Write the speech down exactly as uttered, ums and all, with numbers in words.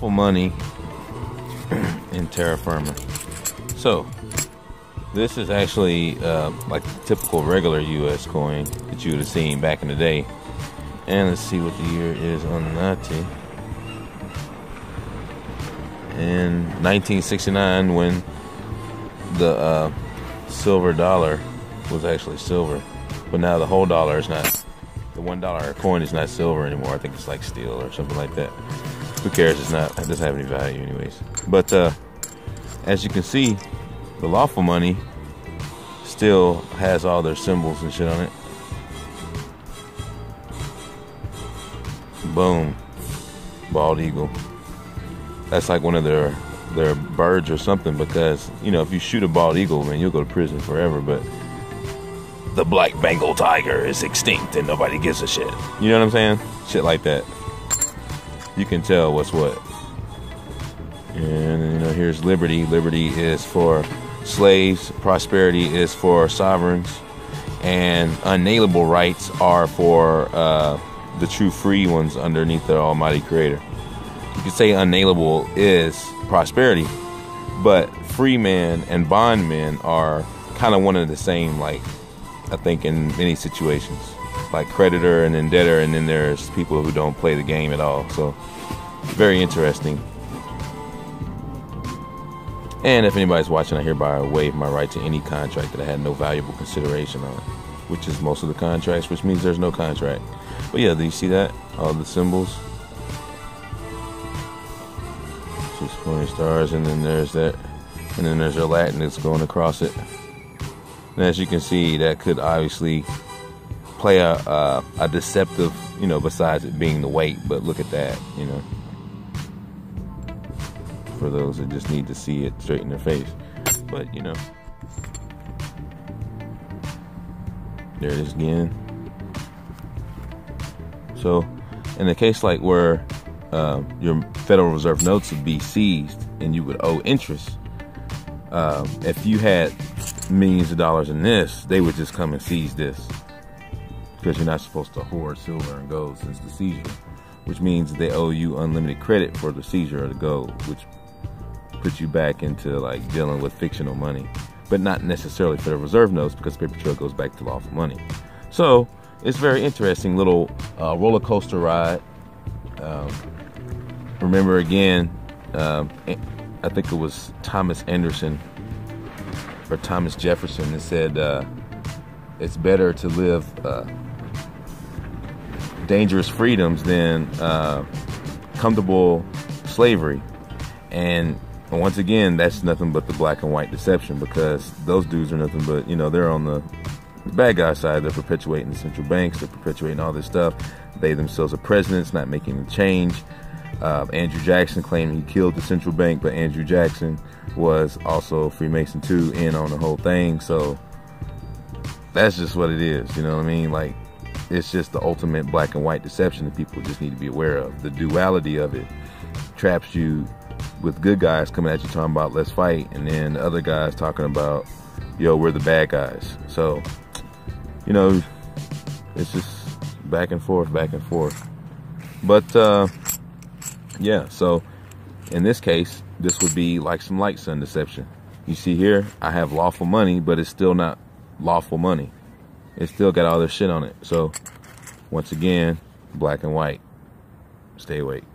Pull money in terra firma. So this is actually uh, like the typical regular U S coin that you would have seen back in the day. And let's see what the year is on ninety. In nineteen sixty-nine, when the uh, silver dollar was actually silver, but now the whole dollar is not, the one dollar coin is not silver anymore. I think it's like steel or something like that. Who cares? It's not, it doesn't have any value anyways. But uh, as you can see, the lawful money still has all their symbols and shit on it. Boom, bald eagle. That's like one of their their birds or something, because, you know, if you shoot a bald eagle, man, you'll go to prison forever. But the black Bengal tiger is extinct and nobody gives a shit. You know what I'm saying? Shit like that. You can tell what's what. And, you know, here's liberty. Liberty is for slaves. Prosperity is for sovereigns. And unalienable rights are for uh, the true free ones underneath the Almighty Creator. You could say unalienable is prosperity, but free men and bondmen are kind of one of the same, like, I think in many situations, like creditor and then debtor, and then there's people who don't play the game at all. So very interesting. And if anybody's watching, I hereby waive my right to any contract that I had no valuable consideration on, which is most of the contracts, which means there's no contract. But yeah, do you see that? All the symbols. twenty stars, and then there's that, and then there's a Latin that's going across it. And as you can see, that could obviously play a, a, a deceptive, you know, besides it being the weight, but look at that, you know, for those that just need to see it straight in their face. But, you know, there it is again. So in a case like where Uh, your Federal Reserve notes would be seized and you would owe interest, uh, if you had millions of dollars in this, they would just come and seize this, because you're not supposed to hoard silver and gold since the seizure, which means they owe you unlimited credit for the seizure of the gold, which puts you back into like dealing with fictional money, but not necessarily Federal Reserve notes, because paper trail goes back to lawful money. So it's very interesting little uh, roller coaster ride. um, Remember again, uh, I think it was Thomas Anderson or Thomas Jefferson that said, uh, it's better to live uh, dangerous freedoms than uh, comfortable slavery. And once again, that's nothing but the black and white deception, because those dudes are nothing but, you know, they're on the bad guy side. They're perpetuating the central banks. They're perpetuating all this stuff. They themselves are presidents, not making the change. Uh, Andrew Jackson claimed he killed the central bank, but Andrew Jackson was also a Freemason too, in on the whole thing. So that's just what it is, you know what I mean? Like, it's just the ultimate black and white deception that people just need to be aware of. The duality of it traps you with good guys coming at you talking about let's fight, and then the other guys talking about, yo, we're the bad guys. So, you know, it's just back and forth, back and forth. But uh yeah, so in this case, this would be like some light sun deception. You see here, I have lawful money, but it's still not lawful money. It's still got all this shit on it. So once again, black and white. Stay awake.